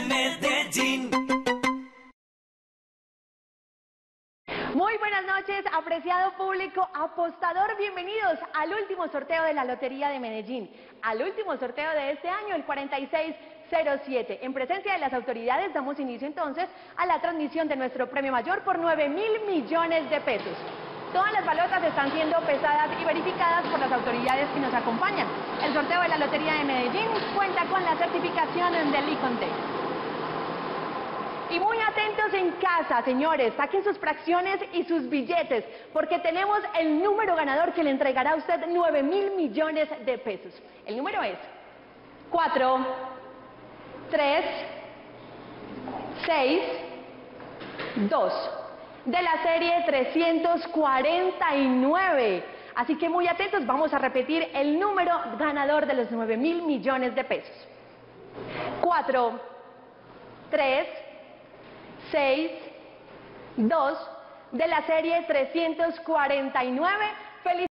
de Medellín. Muy buenas noches, apreciado público apostador, bienvenidos al último sorteo de la Lotería de Medellín, al último sorteo de este año, el 4607. En presencia de las autoridades damos inicio entonces a la transmisión de nuestro premio mayor por 9.000 millones de pesos. Todas las balotas están siendo pesadas y verificadas por las autoridades que nos acompañan. El sorteo de la Lotería de Medellín cuenta con la certificación del ICONTEC. Y muy atentos en casa, señores, saquen sus fracciones y sus billetes, porque tenemos el número ganador que le entregará a usted 9.000 millones de pesos. El número es 4, 3, 6, 2. De la serie 349. Así que muy atentos, vamos a repetir el número ganador de los 9.000 millones de pesos. 4, 3, 6, 2, de la serie 349.